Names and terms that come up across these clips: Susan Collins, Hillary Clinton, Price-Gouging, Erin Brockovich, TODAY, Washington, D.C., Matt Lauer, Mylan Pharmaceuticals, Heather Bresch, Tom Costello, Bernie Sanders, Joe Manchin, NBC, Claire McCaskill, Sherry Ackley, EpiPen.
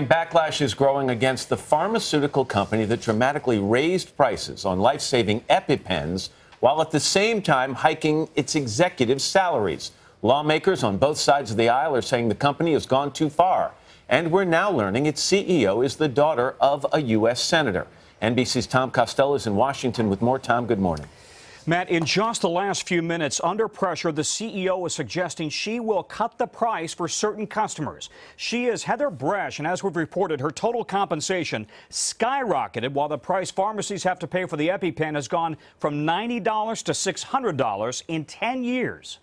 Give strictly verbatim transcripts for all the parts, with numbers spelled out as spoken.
warning, backlash is growing against the pharmaceutical company that dramatically raised prices on life-saving EpiPens while at the same time hiking its executives' salaries. Lawmakers on both sides of the aisle are saying the company has gone too far. And we're now learning its C E O is the daughter of a U S senator. N B C's Tom Costello is in Washington with more. Tom, good morning. Matt, in just the last few minutes, under pressure, the C E O is suggesting she will cut the price for certain customers. She is Heather Bresch, and as we've reported, her total compensation skyrocketed while the price pharmacies have to pay for the EpiPen has gone from ninety dollars to six hundred dollars in ten years.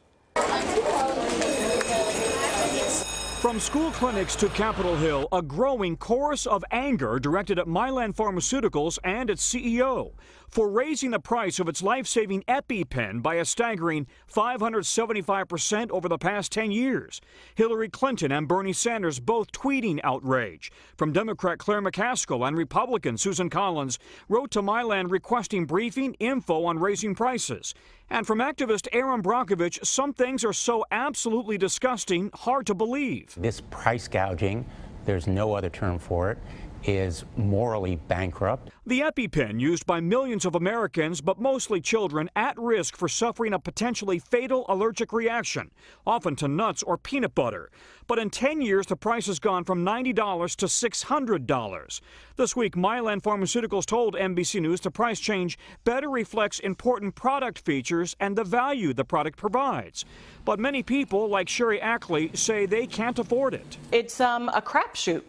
From school clinics to Capitol Hill, a growing chorus of anger directed at Mylan Pharmaceuticals and its C E O for raising the price of its life-saving EpiPen by a staggering five hundred seventy-five percent over the past ten years. Hillary Clinton and Bernie Sanders both tweeting outrage. From Democrat Claire McCaskill and Republican Susan Collins wrote to Mylan requesting briefing info on raising prices. And from activist Erin Brockovich, some things are so absolutely disgusting, hard to believe. This price gouging, there's no other term for it, is morally bankrupt. The EpiPen, used by millions of Americans, but mostly children, at risk for suffering a potentially fatal allergic reaction, often to nuts or peanut butter. But in ten years, the price has gone from ninety dollars to six hundred dollars. This week, Mylan Pharmaceuticals told N B C News the price change better reflects important product features and the value the product provides. But many people, like Sherry Ackley, say they can't afford it. It's um, a crapshoot.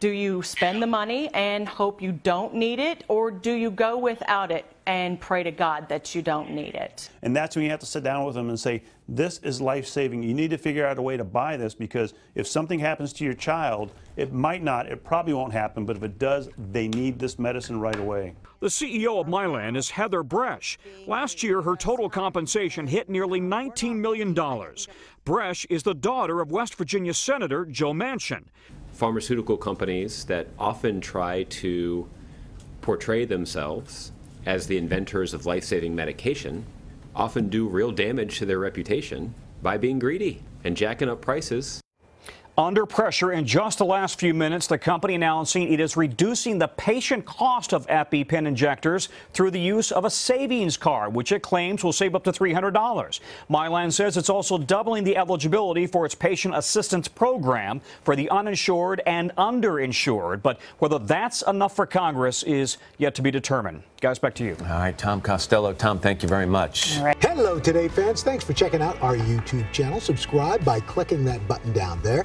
Do you spend the money and hope you don't need it, or do you go without it and pray to God that you don't need it? And that's when you have to sit down with them and say, this is life-saving. You need to figure out a way to buy this, because if something happens to your child, it might not, it probably won't happen, but if it does, they need this medicine right away. The C E O of Mylan is Heather Bresch. Last year, her total compensation hit nearly nineteen million dollars. Bresch is the daughter of West Virginia Senator Joe Manchin. Pharmaceutical companies that often try to portray themselves as the inventors of life-saving medication often do real damage to their reputation by being greedy and jacking up prices. Under pressure, in just the last few minutes, the company announcing it is reducing the patient cost of EpiPen injectors through the use of a savings card, which it claims will save up to three hundred dollars. Mylan says it's also doubling the eligibility for its patient assistance program for the uninsured and underinsured. But whether that's enough for Congress is yet to be determined. Guys, back to you. All right, Tom Costello. Tom, thank you very much. All right. Hello, Today fans. Thanks for checking out our YouTube channel. Subscribe by clicking that button down there.